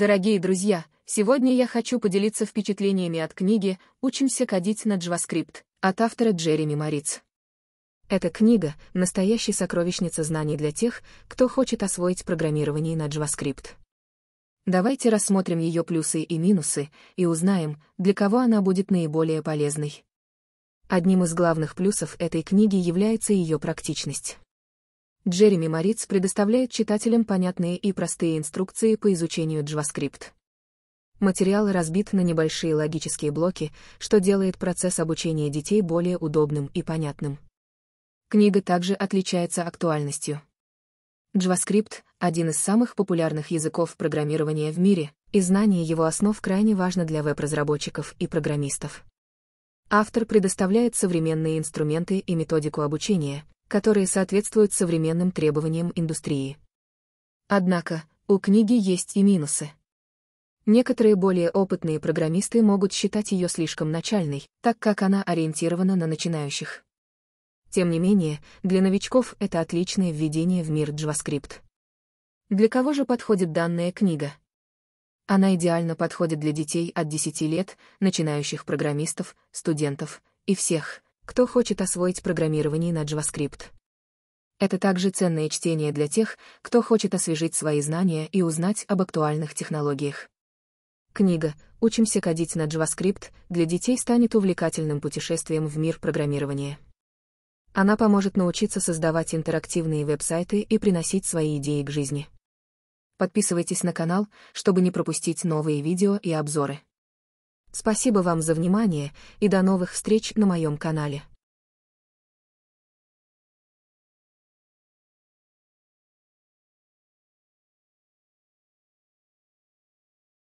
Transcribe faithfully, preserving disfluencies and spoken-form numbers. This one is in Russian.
Дорогие друзья, сегодня я хочу поделиться впечатлениями от книги «Учимся кодить на JavaScript» от автора Джереми Мориц. Эта книга — настоящая сокровищница знаний для тех, кто хочет освоить программирование на JavaScript. Давайте рассмотрим ее плюсы и минусы и узнаем, для кого она будет наиболее полезной. Одним из главных плюсов этой книги является ее практичность. Джереми Мориц предоставляет читателям понятные и простые инструкции по изучению JavaScript. Материал разбит на небольшие логические блоки, что делает процесс обучения детей более удобным и понятным. Книга также отличается актуальностью. JavaScript — один из самых популярных языков программирования в мире, и знание его основ крайне важно для веб-разработчиков и программистов. Автор предоставляет современные инструменты и методику обучения, которые соответствуют современным требованиям индустрии. Однако, у книги есть и минусы. Некоторые более опытные программисты могут считать ее слишком начальной, так как она ориентирована на начинающих. Тем не менее, для новичков это отличное введение в мир JavaScript. Для кого же подходит данная книга? Она идеально подходит для детей от десяти лет, начинающих программистов, студентов и всех, кто хочет освоить программирование на JavaScript. Это также ценное чтение для тех, кто хочет освежить свои знания и узнать об актуальных технологиях. Книга «Учимся кодить на JavaScript» для детей станет увлекательным путешествием в мир программирования. Она поможет научиться создавать интерактивные веб-сайты и приносить свои идеи к жизни. Подписывайтесь на канал, чтобы не пропустить новые видео и обзоры. Спасибо вам за внимание и до новых встреч на моем канале.